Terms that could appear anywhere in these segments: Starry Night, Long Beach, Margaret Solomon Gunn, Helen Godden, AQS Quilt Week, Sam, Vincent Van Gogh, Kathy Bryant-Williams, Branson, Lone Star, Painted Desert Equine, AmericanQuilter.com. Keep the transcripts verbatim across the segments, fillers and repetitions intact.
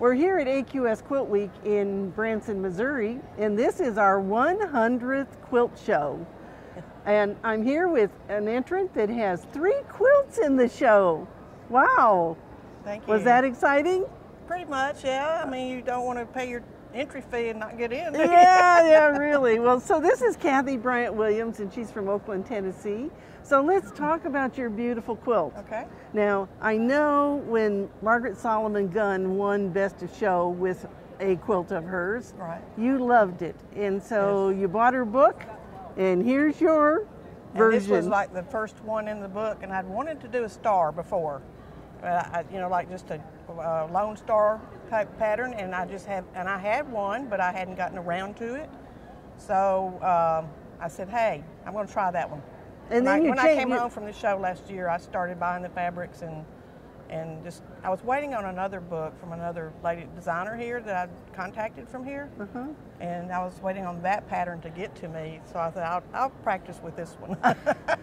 We're here at A Q S Quilt Week in Branson, Missouri, and this is our one hundredth quilt show. And I'm here with an entrant that has three quilts in the show. Wow. Thank you. Was that exciting? Pretty much, yeah. I mean, you don't want to pay your entry fee and not get in. Yeah, yeah, really. Well, so this is Kathy Bryant-Williams, and she's from Oakland, Tennessee. So let's talk about your beautiful quilt. Okay. Now, I know when Margaret Solomon Gunn won Best of Show with a quilt of hers, right, you loved it. And so yes, you bought her book, and here's your version. And this was like the first one in the book, and I'd wanted to do a star before. Uh, I, you know, like just a uh, Lone Star type pattern, and I just have, and I had one, but I hadn't gotten around to it. So um, I said, "Hey, I'm going to try that one." And when then I, you when I came home from the show last year, I started buying the fabrics and and just I was waiting on another book from another lady designer here that I contacted from here, uh-huh, and I was waiting on that pattern to get to me. So I thought I'll, I'll practice with this one.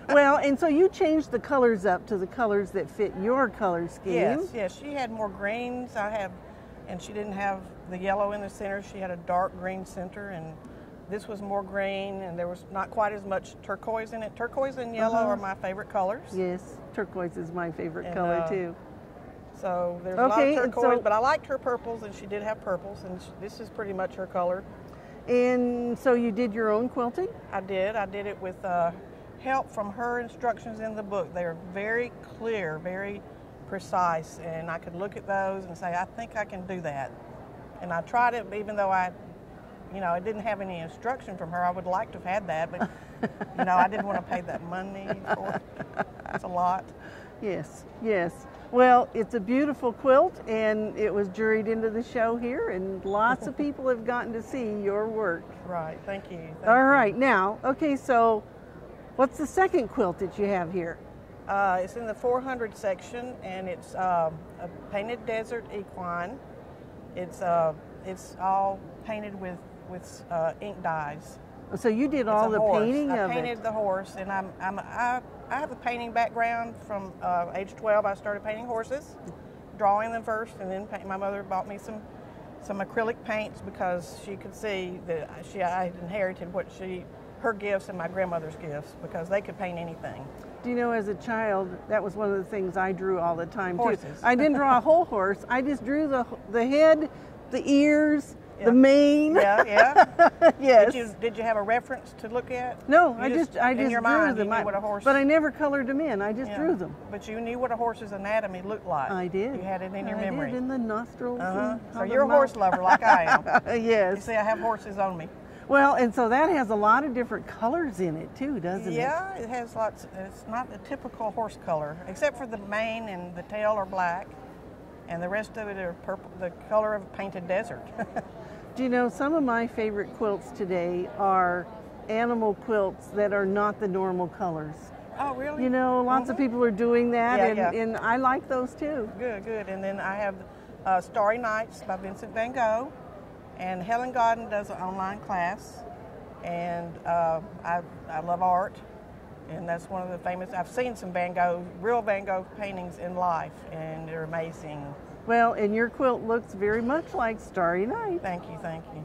Well, and so you changed the colors up to the colors that fit your color scheme. Yes, yes. She had more greens. I have, and she didn't have the yellow in the center. She had a dark green center, and this was more green, and there was not quite as much turquoise in it. Turquoise and yellow uh-huh are my favorite colors. Yes, turquoise is my favorite and, color uh, too. So there's okay, a lot of turquoise, so, but I liked her purples, and she did have purples, and she, this is pretty much her color. And so you did your own quilting? I did. I did it with uh, help from her instructions in the book. They are very clear, very precise, and I could look at those and say, I think I can do that. And I tried it, even though I, you know, I didn't have any instruction from her. I would like to have had that, but, you know, I didn't want to pay that money for it. It's a lot. Yes, yes. Well, it's a beautiful quilt, and it was juried into the show here, and lots of people have gotten to see your work. Right, thank you. Thank All right, you. Now, okay, so what's the second quilt that you have here? Uh, it's in the four hundred section, and it's uh, a Painted Desert Equine. It's uh, it's all painted with, with uh, ink dyes. So you did all the painting of it? I painted the horse, and I'm, I'm, I, I have a painting background from uh, age twelve. I started painting horses, drawing them first, and then paint. My mother bought me some, some acrylic paints because she could see that she I had inherited what she, her gifts and my grandmother's gifts, because they could paint anything. Do you know, as a child, that was one of the things I drew all the time, horses. Too. I didn't draw a whole horse. I just drew the, the head, the ears, yeah, the mane. Yeah, yeah. Yes. Did you, did you have a reference to look at? No, you I just, just I just in your drew mind, them. You knew what a horse, but I never colored them in. I just yeah. drew them. But you knew what a horse's anatomy looked like. I did. You had it in your I memory. I did, in the nostrils. Uh-huh. So you're a horse lover like I am. Yes. You see, I have horses on me. Well, and so that has a lot of different colors in it too, doesn't yeah, it? Yeah, it has lots. It's not the typical horse color, except for the mane and the tail are black, and the rest of it are purple, the color of Painted Desert. Do you know, some of my favorite quilts today are animal quilts that are not the normal colors. Oh, really? You know, lots mm-hmm of people are doing that, yeah, and, yeah. and I like those too. Good, good. And then I have uh, Starry Nights by Vincent Van Gogh, and Helen Godden does an online class, and uh, I, I love art, and that's one of the famous, I've seen some Van Gogh, real Van Gogh paintings in life, and they're amazing. Well, and your quilt looks very much like Starry Night. Thank you, thank you.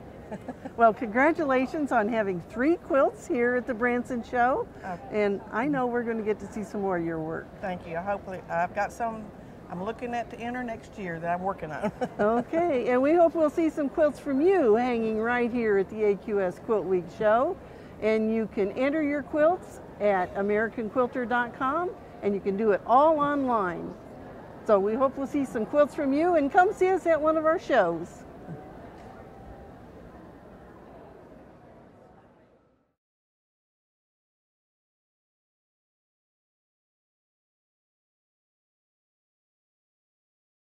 Well, congratulations on having three quilts here at the Branson Show, okay, and I know we're going to get to see some more of your work. Thank you. I hope I've got some I'm looking at to enter next year that I'm working on. Okay, and we hope we'll see some quilts from you hanging right here at the A Q S Quilt Week Show, and you can enter your quilts at American Quilter dot com, and you can do it all online. So we hope we'll see some quilts from you, and come see us at one of our shows.